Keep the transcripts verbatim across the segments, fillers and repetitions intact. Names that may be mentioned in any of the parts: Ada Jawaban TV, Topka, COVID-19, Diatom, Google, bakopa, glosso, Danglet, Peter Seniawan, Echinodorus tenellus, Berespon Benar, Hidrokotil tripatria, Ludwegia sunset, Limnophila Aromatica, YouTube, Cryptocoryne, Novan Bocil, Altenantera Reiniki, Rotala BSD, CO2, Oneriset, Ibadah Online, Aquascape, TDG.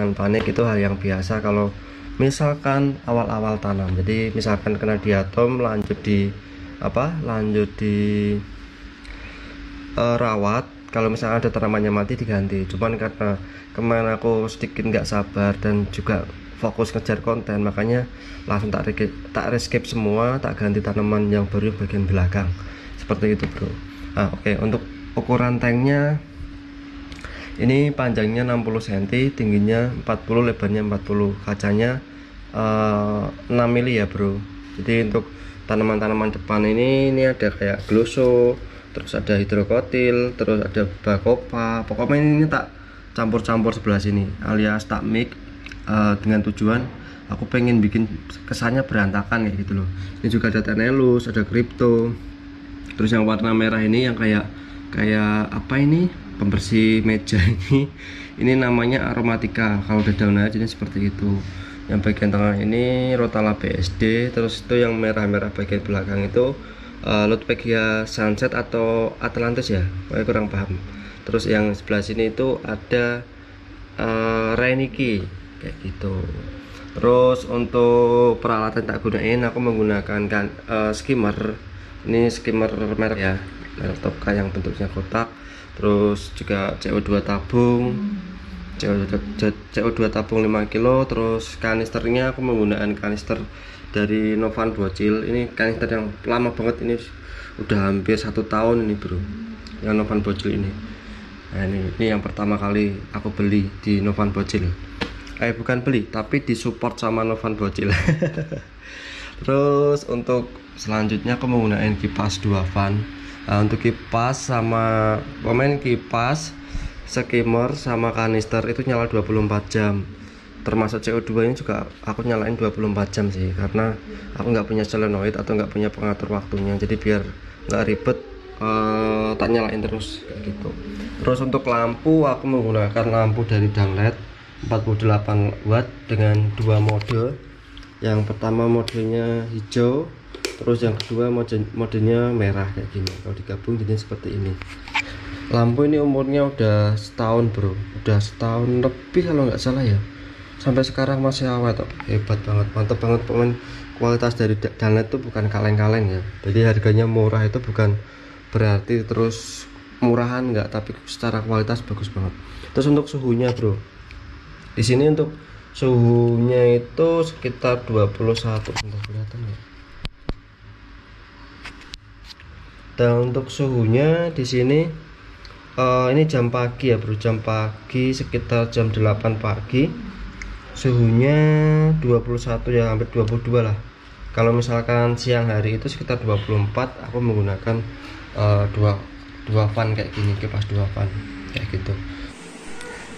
jangan panik, itu hal yang biasa kalau misalkan awal-awal tanam. Jadi misalkan kena diatom, lanjut di apa lanjut di e, rawat, kalau misalkan ada tanamannya mati diganti. Cuman karena kemarin aku sedikit nggak sabar dan juga fokus ngejar konten, makanya langsung tak tak rescape semua, tak ganti tanaman yang baru bagian belakang, seperti itu bro. Nah, oke okay. Untuk ukuran tanknya ini panjangnya enam puluh sentimeter, tingginya empat puluh, lebarnya empat puluh, kacanya uh, enam mili ya bro. Jadi untuk tanaman-tanaman depan ini ini ada kayak glosso, terus ada hidrokotil, terus ada bakopa. Pokoknya ini tak campur-campur sebelah sini, alias tak mix, uh, dengan tujuan aku pengen bikin kesannya berantakan kayak gitu loh. Ini juga ada tenellus, ada crypto, terus yang warna merah ini yang kayak kayak apa ini, pembersih meja ini ini namanya aromatica, kalau udah daun aja seperti itu. Yang bagian tengah ini Rotala B S D, terus itu yang merah-merah bagian belakang itu uh, Ludwegia sunset atau Atlantis ya, saya kurang paham. Terus yang sebelah sini itu ada uh, Reiniki kayak gitu. Terus untuk peralatan tak gunain, aku menggunakan kan, uh, skimmer. Ini skimmer merek ya, merek Topka yang bentuknya kotak. Terus juga C O dua tabung, C O dua tabung lima kilo. Terus kanisternya aku menggunakan kanister dari Novan Bocil. Ini kanister yang lama banget, ini udah hampir satu tahun ini bro, yang Novan Bocil ini. Nah, ini, ini yang pertama kali aku beli di Novan Bocil. Eh bukan beli, tapi disupport sama Novan Bocil. Terus untuk selanjutnya aku menggunakan kipas dua fan. Nah, untuk kipas sama komen kipas, skimmer sama kanister itu nyala dua puluh empat jam. Termasuk C O dua ini juga aku nyalain dua puluh empat jam sih, karena aku nggak punya solenoid atau nggak punya pengatur waktunya. Jadi biar nggak ribet, uh, tak nyalain terus gitu. Terus untuk lampu, aku menggunakan lampu dari Danglet empat puluh delapan watt dengan dua mode. Yang pertama modenya hijau, terus yang kedua modenya merah kayak gini. Kalau digabung jadi seperti ini. Lampu ini umurnya udah setahun bro, udah setahun lebih kalau nggak salah ya. Sampai sekarang masih awet, hebat banget, mantep banget pemain. Kualitas dari Danglet itu bukan kaleng-kaleng ya. Jadi harganya murah itu bukan berarti terus murahan, nggak, tapi secara kualitas bagus banget. Terus untuk suhunya bro, di sini untuk suhunya itu sekitar dua puluh satu, bentar kelihatan ya. Dan untuk suhunya di sini uh, ini jam pagi ya bro, jam pagi sekitar jam delapan pagi. Suhunya dua puluh satu ya, hampir dua puluh dua lah. Kalau misalkan siang hari itu sekitar dua puluh empat. Aku menggunakan uh, dua dua fan kayak gini, kipas dua fan kayak gitu.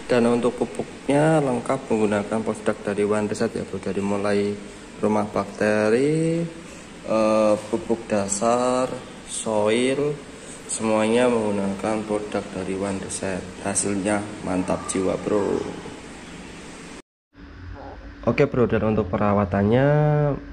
Dan untuk pupuknya lengkap menggunakan produk dari Oneriset ya bro, dari mulai rumah bakteri, uh, pupuk dasar, soil, semuanya menggunakan produk dari Oneriset. Hasilnya mantap jiwa bro. Oke bro, dan untuk perawatannya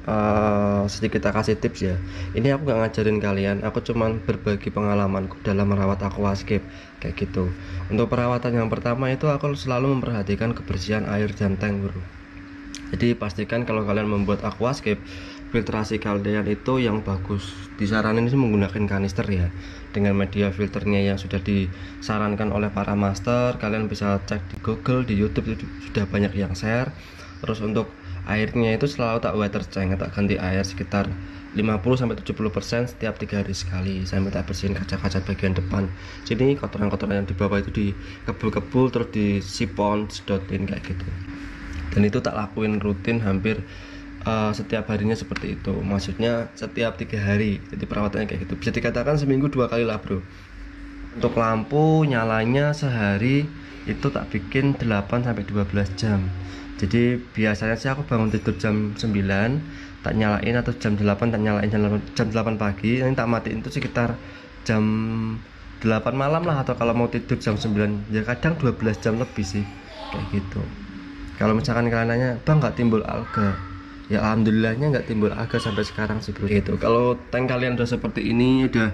uh, sedikit tak kasih tips ya. Ini aku gak ngajarin kalian, aku cuman berbagi pengalamanku dalam merawat aquascape kayak gitu. Untuk perawatan yang pertama itu aku selalu memperhatikan kebersihan air dan tank bro. Jadi pastikan kalau kalian membuat aquascape, filtrasi kalian itu yang bagus. Disaranin sih menggunakan kanister ya, dengan media filternya yang sudah disarankan oleh para master. Kalian bisa cek di Google, di YouTube sudah banyak yang share. Terus untuk airnya itu selalu tak water change, tak ganti air sekitar lima puluh sampai tujuh puluh persen setiap tiga hari sekali, sampai tak bersihin kaca-kaca bagian depan. Jadi kotoran-kotoran yang di bawah itu dikebul-kebul, terus disipon, sedotin kayak gitu. Dan itu tak lakuin rutin hampir Uh, setiap harinya seperti itu, maksudnya setiap tiga hari. Jadi perawatannya kayak gitu, bisa dikatakan seminggu dua kali lah bro. Untuk lampu nyalanya sehari itu tak bikin delapan sampai dua belas jam. Jadi biasanya sih aku bangun tidur jam sembilan, tak nyalain, atau jam delapan tak nyalain, jam delapan pagi nanti tak matiin itu sekitar jam delapan malam lah, atau kalau mau tidur jam sembilan ya, kadang dua belas jam lebih sih kayak gitu. Kalau misalkan kalian nanya, bang nggak timbul alga? Ya alhamdulillahnya nggak timbul alga sampai sekarang sih bro. Gitu. Kalau tank kalian udah seperti ini, udah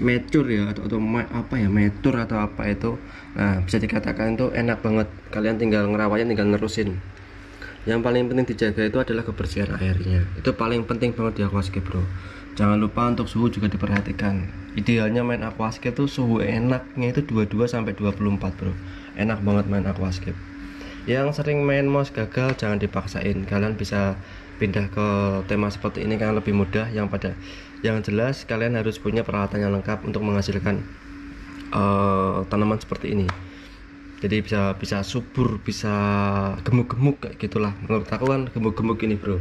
mature ya, atau, atau apa ya, mature atau apa itu. Nah, bisa dikatakan itu enak banget. Kalian tinggal ngerawatnya, tinggal nerusin. Yang paling penting dijaga itu adalah kebersihan airnya. Itu paling penting banget di aquascape, bro. Jangan lupa untuk suhu juga diperhatikan. Idealnya main aquascape tuh suhu enaknya itu dua puluh dua sampai dua puluh empat, bro. Enak banget main aquascape. Yang sering main mouse gagal jangan dipaksain. Kalian bisa pindah ke tema seperti ini kan lebih mudah. Yang pada yang jelas kalian harus punya peralatan yang lengkap untuk menghasilkan uh, tanaman seperti ini. Jadi bisa bisa subur, bisa gemuk-gemuk kayak gitulah. Menurut aku kan gemuk-gemuk ini, bro.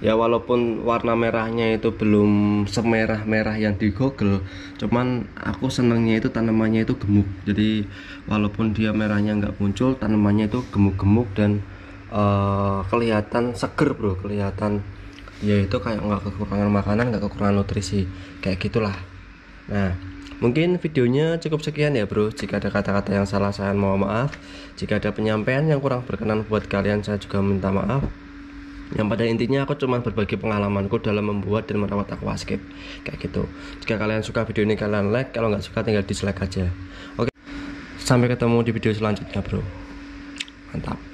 Ya walaupun warna merahnya itu belum semerah-merah yang di Google, cuman aku senangnya itu tanamannya itu gemuk. Jadi walaupun dia merahnya nggak muncul, tanamannya itu gemuk-gemuk dan uh, kelihatan seger, bro. Kelihatan ya itu kayak nggak kekurangan makanan, nggak kekurangan nutrisi kayak gitulah. Nah, mungkin videonya cukup sekian ya, bro. Jika ada kata-kata yang salah saya mohon maaf. Jika ada penyampaian yang kurang berkenan buat kalian saya juga minta maaf. Yang pada intinya aku cuma berbagi pengalamanku dalam membuat dan merawat aquascape kayak gitu. Jika kalian suka video ini kalian like, kalau nggak suka tinggal dislike aja. Oke, sampai ketemu di video selanjutnya, bro. Mantap.